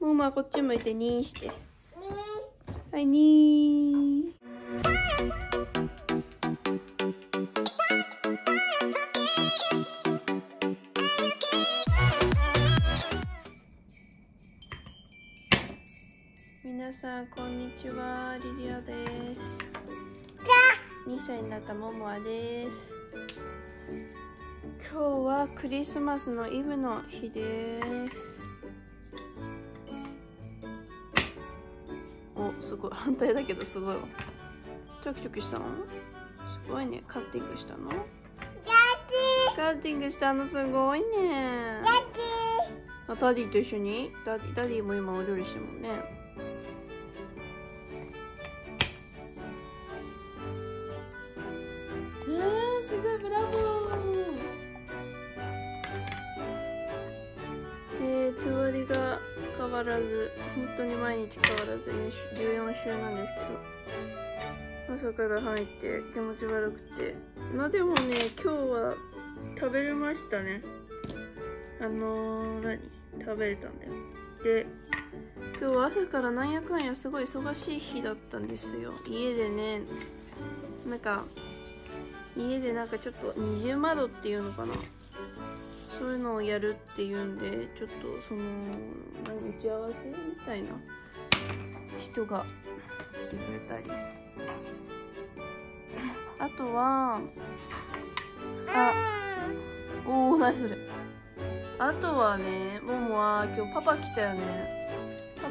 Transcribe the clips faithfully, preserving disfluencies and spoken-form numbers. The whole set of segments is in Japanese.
もうまあこっち向いてにして、はいに。皆さんこんにちは、リリアです。にさいになったモモアです。今日はクリスマスのイブの日です。お、すごい反対だけどすごいわ。チョキチョキしたの？すごいね。カッティングしたの？カッティングしたのすごいね。ダディと一緒に？ダディ、ダディも今お料理してるもんね。変わらず、本当に毎日変わらずじゅうよんしゅうなんですけど、朝から入って気持ち悪くて、まあでもね、今日は食べれましたね。あのー、何食べれたんだよ。で、今日は朝からなんやかんやすごい忙しい日だったんですよ。家でね、なんか家でなんかちょっと二重窓っていうのかな、そういうのをやるっていうんで、ちょっとその打ち合わせみたいな人が来てくれたり、あとはあおお何それ、あとはね、ももは今日パパ来たよね。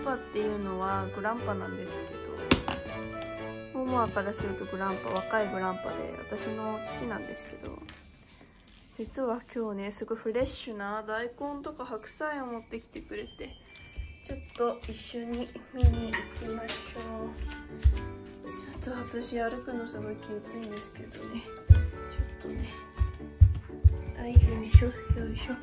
パパっていうのはグランパなんですけど、ももはからするとグランパ、若いグランパで、私の父なんですけど。実は今日ね、すごいフレッシュな大根とか白菜を持ってきてくれて、ちょっと一緒に見に行きましょう。ちょっと私歩くのすごいきついんですけどね、ちょっとね、あ、よいしょよいしょ。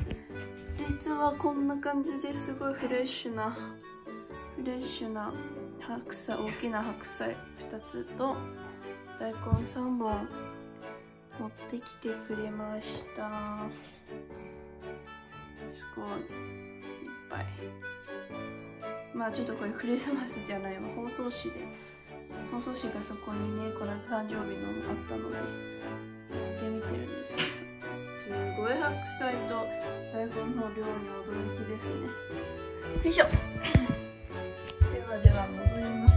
実はこんな感じですごいフレッシュなフレッシュな白菜、大きな白菜ふたつと大根さんぼん持ってきてくれました。すごいいっぱい。まあちょっとこれクリスマスじゃないわ、包装紙で、包装紙がそこにね、この誕生日のあったのでやってみてるんですけど、すごい白菜と大根の量に驚きですね。よいしょ。ではでは戻ります。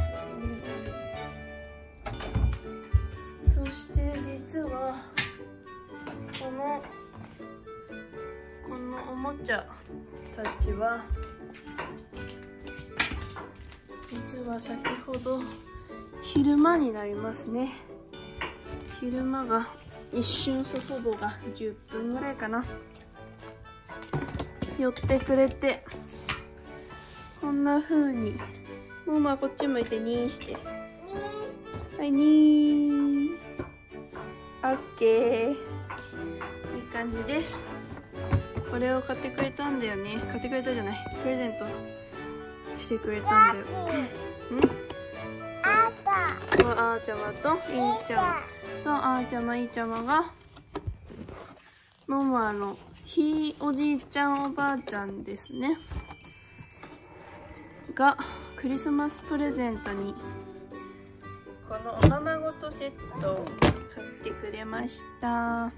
そして実はこのこのおもちゃたちは、実は先ほど昼間になりますね、昼間が一瞬、祖父母がじゅっぷんぐらいかな寄ってくれて、こんな風にもうまあこっち向いてにして、はいに。オッケー、いい感じです。これを買ってくれたんだよね、買ってくれたじゃない、プレゼントしてくれたんだよ。うん、あーちゃまといいちゃま、そう、あーちゃまいいちゃまがももあのひいおじいちゃんおばあちゃんですねがクリスマスプレゼントにこのおままごとセットを買ってくれました。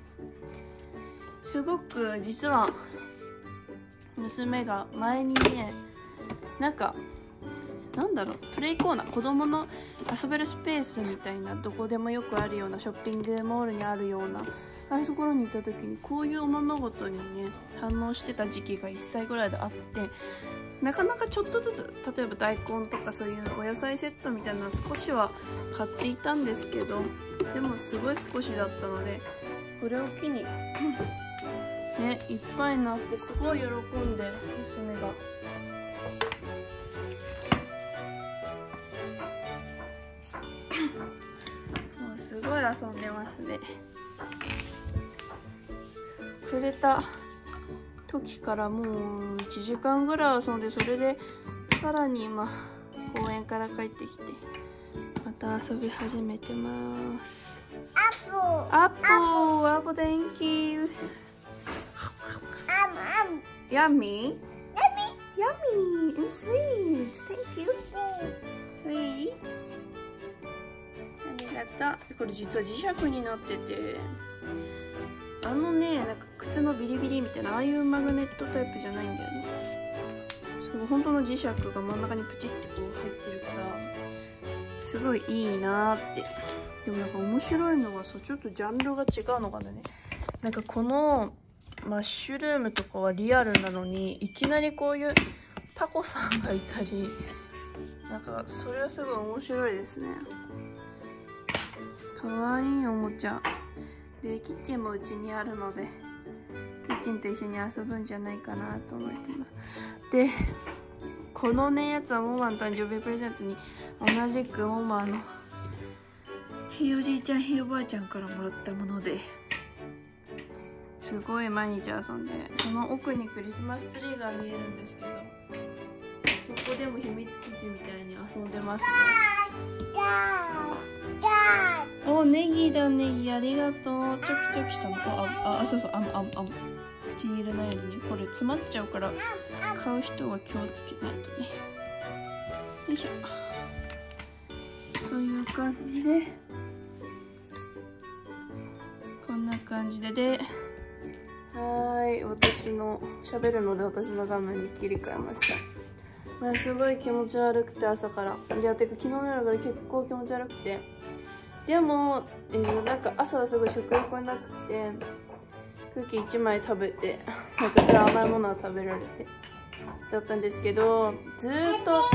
すごく実は娘が前にね、なんかなんだろう、プレイコーナー、子供の遊べるスペースみたいな、どこでもよくあるようなショッピングモールにあるような、ああいうところに行った時にこういうおままごとにね反応してた時期がいっさいぐらいであって、なかなかちょっとずつ、例えば大根とかそういうお野菜セットみたいなの少しは買っていたんですけど、でもすごい少しだったので、これを機にねいっぱいになって、すごい喜んで娘が。もうすごい遊んでますね。くれた時からもういちじかんぐらい遊んで、それでさらに今公園から帰ってきてまた遊び始めてます。アポアポ電気ヤミーヤミーヤミースイーこれ実は磁石になってて、あのね、なんか靴のビリビリみたいな、ああいうマグネットタイプじゃないんだよね。その本当の磁石が真ん中にプチってこう入ってるから、すごいいいなーって。でもなんか面白いのがさ、ちょっとジャンルが違うのかなね。なんかこのマッシュルームとかはリアルなのに、いきなりこういうタコさんがいたり、なんかそれはすごい面白いですね。かわいいおもちゃで、キッチンもうちにあるので、キッチンと一緒に遊ぶんじゃないかなと思ってます。でこのねやつはモマの誕生日プレゼントに同じくモマのひいおじいちゃんひいおばあちゃんからもらったもので、すごい毎日遊んで、その奥にクリスマスツリーが見えるんですけど、そこでも秘密基地みたいに遊んでますね。お、ネギだ、ネギありがとう。チョキチョキしたの。あ、あ、そうそう、あんあんあん。口に入れないようにね。これ詰まっちゃうから、買う人は気をつけないとね。よいしょ。という感じで、こんな感じでで、はい、私の喋るので私の画面に切り替えました。すごい気持ち悪くて、朝からいやてか昨日の夜から結構気持ち悪くて、でも、えー、なんか朝はすごい食欲がなくて、クッキーいちまい食べて、なんかそれ甘いものは食べられてだったんですけど、ずーっと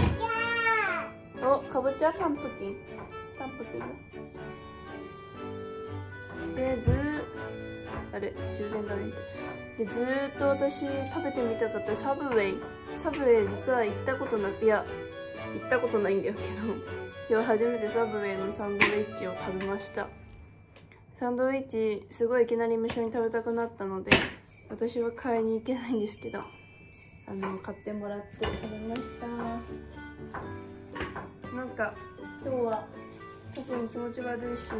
おかぼちゃパンプキンパンプキンだでずーあれ充電がねでずーっと私食べてみたかったサブウェイサブウェイ実は行ったことなくて、いや行ったことないんだけど、今日初めてサブウェイのサンドイッチを食べました。サンドイッチすごいいきなり無性に食べたくなったので、私は買いに行けないんですけど、あの買ってもらって食べました。なんか今日は特に気持ち悪いし、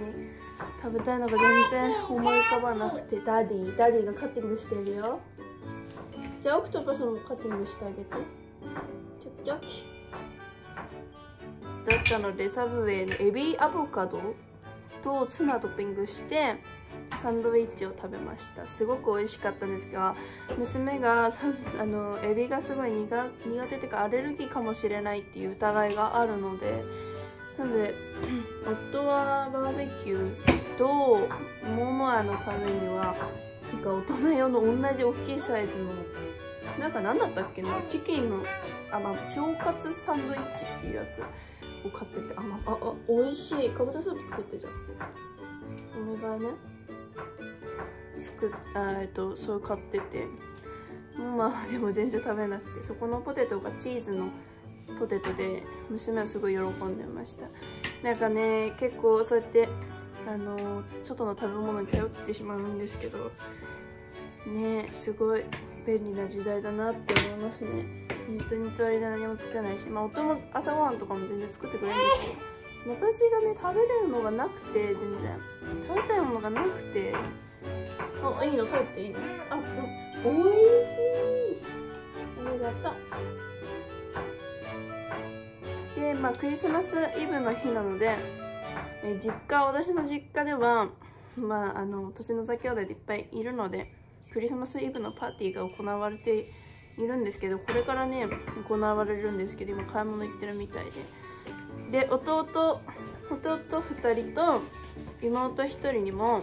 食べたいのが全然思い浮かばなくて、ダディダディがカッティングしてるよ。じゃあオクトパスもカッティングしてあげて、チョキチョキだったので、サブウェイのエビアボカドとツナトッピングしてサンドイッチを食べました。すごく美味しかったんですが、娘があのエビがすごい苦手というか、アレルギーかもしれないっていう疑いがあるので、なので夫はバーベキューとモモアのためには、なんか大人用の同じ大きいサイズの、なんか何だったっけな、チキンのあ、まあ、腸活サンドイッチっていうやつを買ってて、あ、まあ、あ、美味しい。かぼちゃスープ作ってじゃん。お願いね。作っ、えっと、そう買ってて。まあ、でも全然食べなくて、そこのポテトがチーズのポテトで、娘はすごい喜んでました。なんかね、結構そうやって、あの外の食べ物に頼ってしまうんですけどね、すごい便利な時代だなって思いますね。本当に座りで何も作らないし、まあ夫も朝ごはんとかも全然作ってくれるんですけど、私がね食べれるのがなくて、全然食べたいものがなくて、あ、いいの食べていいの、あ、おいしい、ありがとう。でまあクリスマスイブの日なので、え実家私の実家では、まあ、あの年の差兄弟でいっぱいいるので、クリスマスイブのパーティーが行われているんですけど、これからね行われるんですけど、今買い物行ってるみたいで、で弟弟ふたりと妹ひとりにも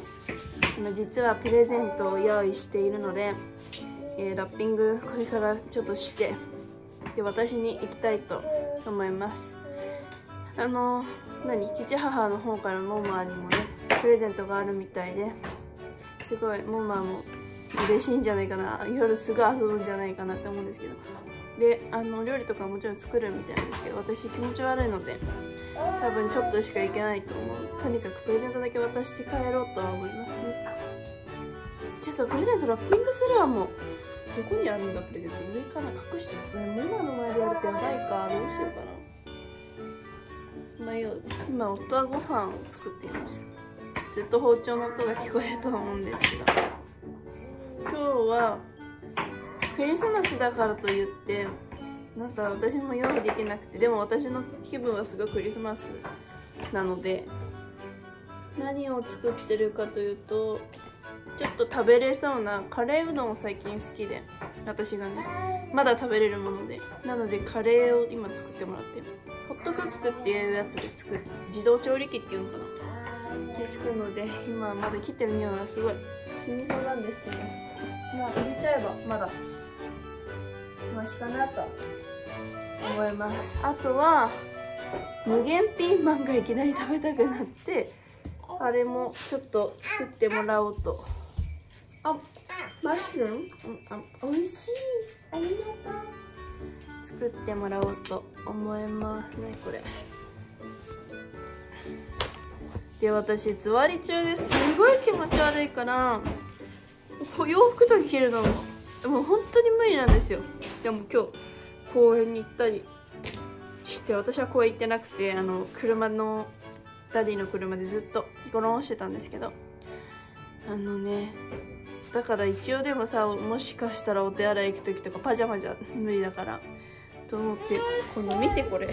実はプレゼントを用意しているので、えー、ラッピングこれからちょっとして、で私に行きたいと思います。あの何父母の方からモマにもねプレゼントがあるみたいで、すごいモマも嬉しいんじゃないかな、夜すぐ遊ぶんじゃないかなって思うんですけど、であの料理とかもちろん作るみたいなんですけど、私気持ち悪いので多分ちょっとしかいけないと思う。とにかくプレゼントだけ渡して帰ろうとは思いますね。ちょっとプレゼントラッピングするわ。もうどこにあるんだプレゼント、上から隠してる、モマの前でやるとやばいか、どうしようかな。今夫はご飯を作っています。ずっと包丁の音が聞こえると思うんですが、今日はクリスマスだからといってなんか私も用意できなくて、でも私の気分はすごいクリスマスなので、何を作ってるかというと、ちょっと食べれそうなカレーうどんを最近好きで、私がねまだ食べれるもので、なのでカレーを今作ってもらってる。ホットクックっていうやつで作る、自動調理器っていうのかなで作るので、今まだ切ってる匂いがすごい死にそうなんですけど、まあ入れちゃえばまだマシかなと思います。あとは無限ピーマンがいきなり食べたくなって、あれもちょっと作ってもらおうと。あ、マッシュルーム、あ、美味しい、ありがとう。作ってもらおうと思いますね、これ。で、私座り中ですごい気持ち悪いから洋服とか着るのももう本当に無理なんですよ。でも今日公園に行ったりして、私は公園行ってなくて、あの車のダディの車でずっとゴロンしてたんですけど、あのね、だから一応でもさ、もしかしたらお手洗い行く時とかパジャマじゃ無理だからと思って、この見てこれ、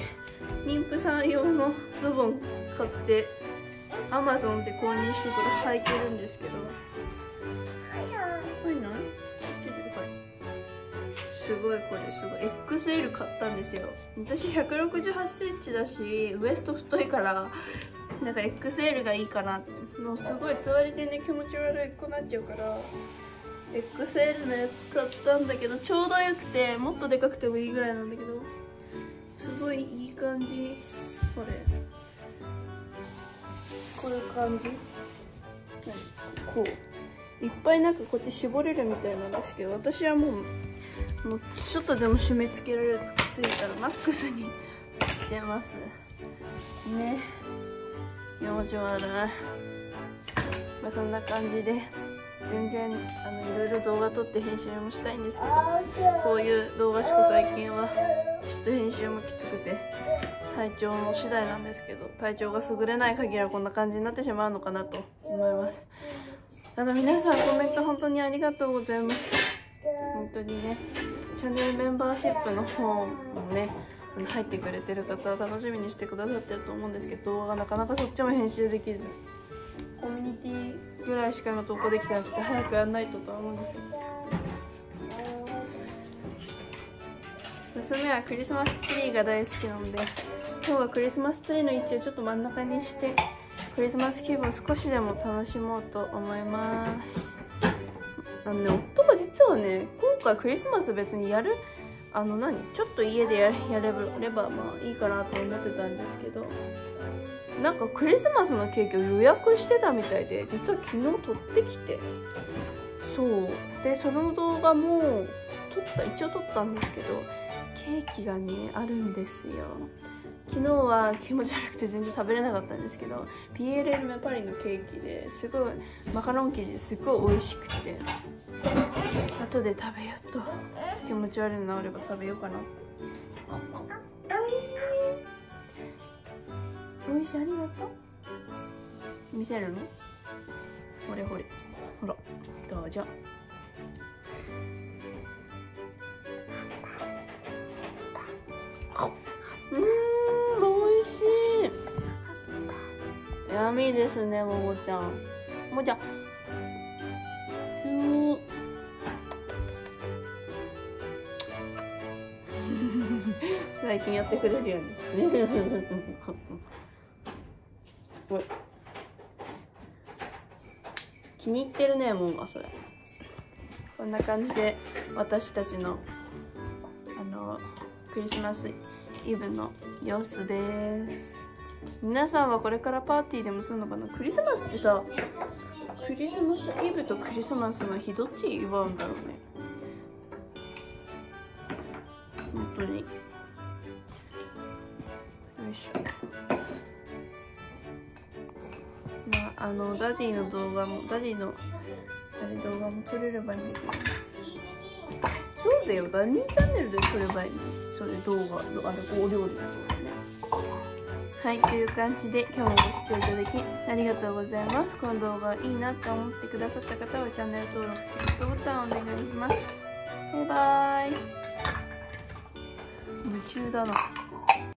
妊婦さん用のズボン買ってアマゾンで購入してこれ履いてるんですけど、すごい、これすごい エックスエル 買ったんですよ。私ひゃくろくじゅうはちセンチだしウエスト太いからなんか エックスエル がいいかなって。もうすごい座りでね気持ち悪くなっちゃうから エックスエル のやつ買ったんだけど、ちょうどよくて、もっとでかくてもいいぐらいなんだけど、すごいいい感じ。これこういう感じ、こういっぱいなんかこうやって絞れるみたいなんですけど、私はもうもうちょっとでも締め付けられるとついたらマックスにしてますね。表情はない、まあ、そんな感じで全然あのいろいろ動画撮って編集もしたいんですけど、こういう動画しか最近はちょっと編集もきつくて体調も次第なんですけど、体調が優れない限りはこんな感じになってしまうのかなと思います。あの皆さんコメント本当にありがとうございます。本当にね、チャンネルメンバーシップの方もね入ってくれてる方は楽しみにしてくださってると思うんですけど、動画がなかなかそっちも編集できず、コミュニティぐらいしか今投稿できてなくて、早くやんないととは思うんですけど、娘はクリスマスツリーが大好きなので、今日はクリスマスツリーの位置をちょっと真ん中にしてクリスマス気分を少しでも楽しもうと思います。あのね、夫が実はね今回クリスマス別にやるあの何ちょっと家でやればまあいいかなと思ってたんですけど、なんかクリスマスのケーキを予約してたみたいで、実は昨日撮ってきて、そうでその動画も撮った一応撮ったんですけど、ケーキがねあるんですよ。昨日は気持ち悪くて全然食べれなかったんですけど、 ピーエルエル パリのケーキですごいマカロン生地ですごい美味しくて、後で食べようと、気持ち悪いの治れば食べようかなって。おいしい、おいしい、ありがとう。見せるの？ほれほれ、ほらどうぞ。うーん、おいしい。やみですね、ももちゃん。ももちゃん。最近やってくれるよね。すごい気に入ってるね、もんがそれ。こんな感じで私たちのあのクリスマスイブの様子です。皆さんはこれからパーティーでもするのかな。クリスマスってさ、クリスマスイブとクリスマスの日どっち祝うんだろうね。本当にまああのダディの動画もダディのあれ動画も撮れればいいんだけど、そうだよ、ダニーチャンネルで撮ればいいの、それ動画あれお料理の動画ね。はい、という感じで今日もご視聴いただきありがとうございます。この動画いいなと思ってくださった方はチャンネル登録、グッドボタンをお願いします。バイバーイ。夢中だな。